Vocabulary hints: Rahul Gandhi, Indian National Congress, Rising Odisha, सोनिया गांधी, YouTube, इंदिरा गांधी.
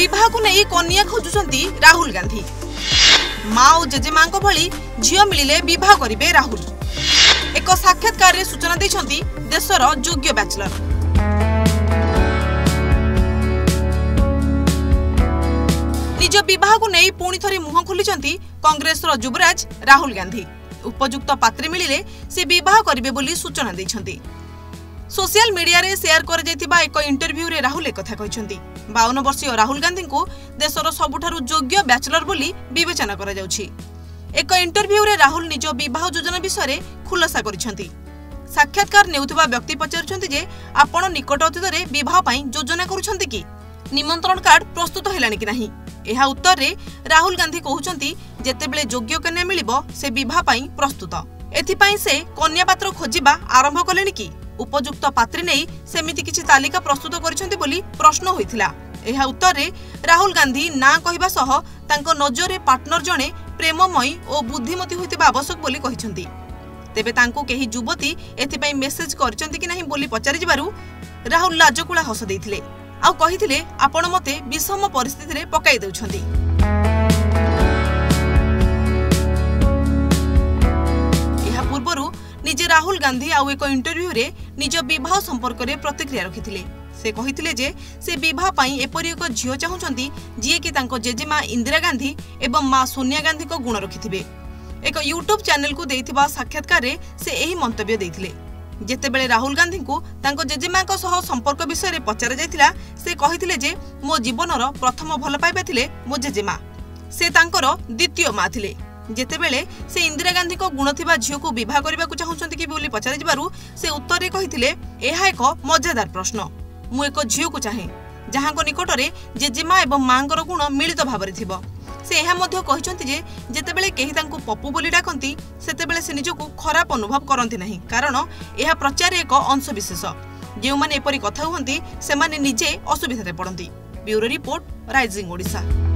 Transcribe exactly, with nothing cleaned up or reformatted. विवाह को नहीं कन्या खोजुंती राहुल गांधी। माँ और जेजेमा भली झील मिले विवाह करे राहुल। एक साक्षात्कार रे सूचना देछंती देशर योग्य बैचलर। निज विवाह को नहीं पुणी थरे मुह खोली कांग्रेस रो युवराज राहुल गांधी। उपयुक्त पात्री मिले से विवाह करिवे बोली सूचना देछंती। सोशल मीडिया रे शेयर कर जायतिबा एक इंटरव्यू रे राहुल एक कथा कहिसंती। बावन वर्षीय राहुल गांधी को देशर सबुठारु योग्य बैचलर बोली विवेचना करा जाउछि। एक इंटरव्यू रे राहुल निज विवाह योजना विषय खुलासा करिसंती। साक्षात्कार नेउथबा व्यक्ति पचारछंती जे आपण निकट अतीत रे विवाह पई योजना करूछंती कि निमंत्रण कार्ड प्रस्तुत हेलानी कि नाही। एहा उत्तर रे राहुल गांधी कहउछंती जेतेबेले योग्य कन्या मिलिबो से विवाह पई प्रस्तुत। एथि पई से कन्या पात्र खोजिबा आरंभ कलेनी कि उपयुक्त पात्री नै सेमिति किछि तालिका प्रस्तुत करिसंती बोली प्रश्न होइथिला। एहा उत्तर रे राहुल गांधी ना कहिबा सह तांको नजरे पार्टनर जणे प्रेममयी और बुद्धिमती होइतिबा आवश्यक बोली कहिसंती। तेबे तांको केही युवती एथिपई मेसेज करचंती कि नाही बोली पचारि जिबारु राहुल लाजकुला हस देथिले आ कहिथिले आपण मते विषम परिस्थिति रे पकाई देउछंती। एहा पूर्वरु निजे राहुल गांधी आ एक इंटरव्यू रे निज विवाह संपर्क रे प्रतिक्रिया रखिथिले। से कहिथिले जे से विवाह पई एपरि एक झियो चाहुचंती जिए कि तांको जेजेमा इंदिरा गांधी एवं मां सोनिया गांधी को गुण रखिथिबे। एक यूट्यूब चैनल को देथिबा साक्षात्कार रे से एही मंतव्य देथिले। जेतेबेले राहुल गांधी को तांको जेजेमा को सह संपर्क विषय रे पचारा जायतिला से कहिथिले जे मो जीवनर प्रथम भल पाइबा थिले मो जेजेमा, से तांकर द्वितीय मां थिले। जेतेबेले से इंदिरा गांधी को गुण थिबा झियो को विवाह करबा को चाहुचंती कि बोली पचारा जिबारु से उत्तर रे कहिथिले एहा एक मजेदार प्रश्न। मु एक झियो को चाहे जहां को निकट रे जेजेमा एवं मांकर गुण मिलित भाबरे थिबो। से एहा मध्य कहिसंती जे जेतेबेले केही तांको पप्पू बोली डाकंती सेतेबेले से निजको खराब अनुभव करंती नाही, कारण एहा प्रचार एक अंश विशेष। जे माने एपरि कथा होंती से माने निजे असुविधा रे पड़ंती। Bureau report, rising Odisha.